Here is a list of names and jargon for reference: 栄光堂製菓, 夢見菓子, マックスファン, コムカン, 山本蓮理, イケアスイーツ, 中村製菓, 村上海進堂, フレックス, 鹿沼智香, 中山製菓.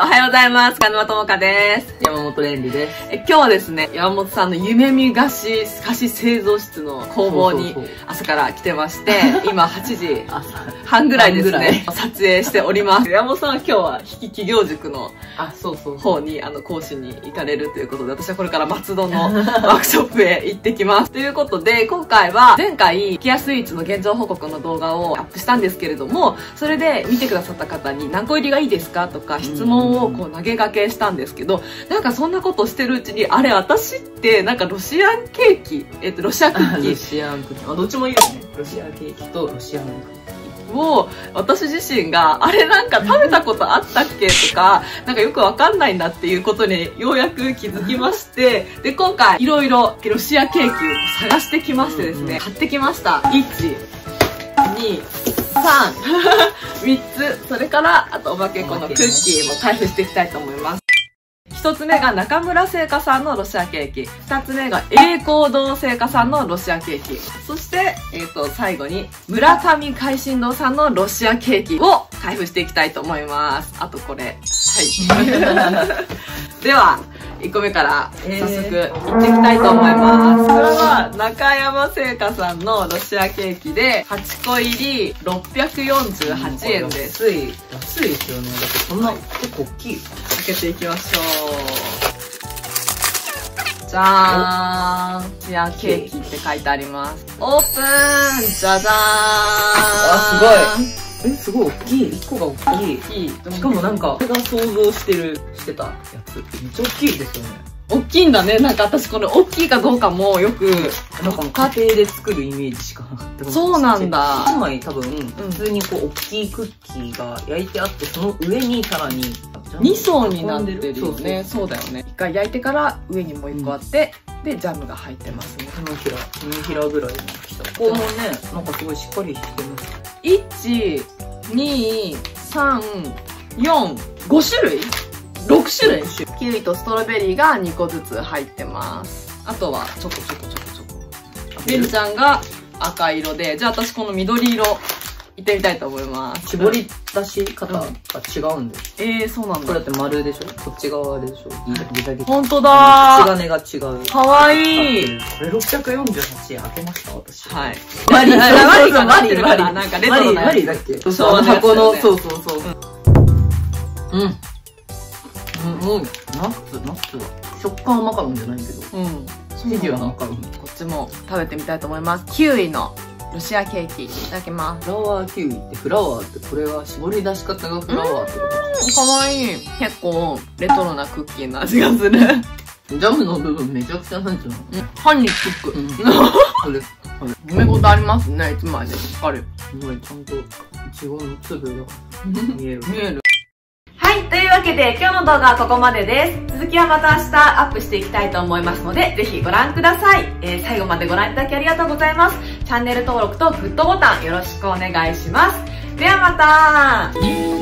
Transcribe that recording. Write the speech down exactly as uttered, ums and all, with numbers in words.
おはようございます。鹿沼智香です。山本蓮理です。え、今日はですね、山本さんの夢見菓子、菓子製造室の工房に朝から来てまして、今はちじはんぐらいですね、撮影しております。山本さんは今日は筆記企業塾の方にあの講師に行かれるということで、私はこれから松戸のワークショップへ行ってきます。ということで、今回は前回、イケアスイーツの現状報告の動画をアップしたんですけれども、それで見てくださった方に何個入りがいいですかとか質問をこう投げかけしたんですけど、なんかそんなことしてるうちに、あれ私ってなんかロシアンケーキ、えっとロシアクッキー、ロシアンクッキー、あどっちもいいですね。ロシアケーキとロシアンクッキーを私自身があれなんか食べたことあったっけとか、なんかよくわかんないなっていうことにようやく気づきまして、で今回いろいろロシアケーキを探してきましてですね、買ってきました。いち、に、さん、みっつ、それからあとおまけこのクッキーも開封していきたいと思います。ひとつめが中村製菓さんのロシアケーキ、ふたつめが栄光堂製菓さんのロシアケーキ、そして、えー、と最後に村上海進堂さんのロシアケーキを開封していきたいと思います。あとこれはいではいっこめから早速いっていきたいと思います。これは中山製菓さんのロシアケーキではちこいりろっぴゃくよんじゅうはちえんです。安い安いですよね。だってそんな結構大きい。開けていきましょう。じゃーん、ロシアケーキって書いてあります。オープン、じゃじゃーん。あ、すごい。え、すごい大きい。いっこが大きい。しかもなんか、僕が想像してる、してたやつ。めっちゃ大きいですよね。大きいんだね。なんか私これ大きいかどうかもよく、なんか家庭で作るイメージしかなかった。そうなんだ。いちまい多分、普通にこう、大きいクッキーが焼いてあって、その上にさらに、にそうになってるよね。そうだよね。いっかい焼いてから上にもういっこあって、で、ジャムが入ってますね。にひら、にひらぐらいの大きさ。ここもね、なんかすごいしっかりしてます。いち、に、さん、よん、ごしゅるい ?ろくしゅるい。キウイとストロベリーがにこずつ入ってます。あとは、ちょこちょこちょこちょこ。ベルちゃんが赤色で、じゃあ私この緑色、いってみたいと思います。絞り出し方が違うんです。ええ、そうなんだ。これだって丸でしょ？こっち側でしょ？ギザギザ。ほんとだー。金が違う。かわいい。これろっぴゃくよんじゅうはちえん開けました、私。はい。マリ、マリがなってるから、なんかレトロなやつ。マリだっけ？そう、箱の、そうそうそう。うん。うん。ナッツ、ナッツは。食感はマカロンじゃないけど。うん。生地はマカロン。こっちも食べてみたいと思います。キウイのロシアケーキいただきます。フラワーキウイってフラワーってこれは絞り出し方がフラワーってこと？かわいい。結構レトロなクッキーの味がする。ジャムの部分めちゃくちゃなんじゃない？歯につく。これこれごめごありますね。一枚でしっかり。すごいちゃんといちごの粒が見える。見える。はい、というわけで今日の動画はここまでです。続きはまた明日アップしていきたいと思いますので、ぜひご覧ください。えー、最後までご覧いただきありがとうございます。チャンネル登録とグッドボタンよろしくお願いします。ではまた。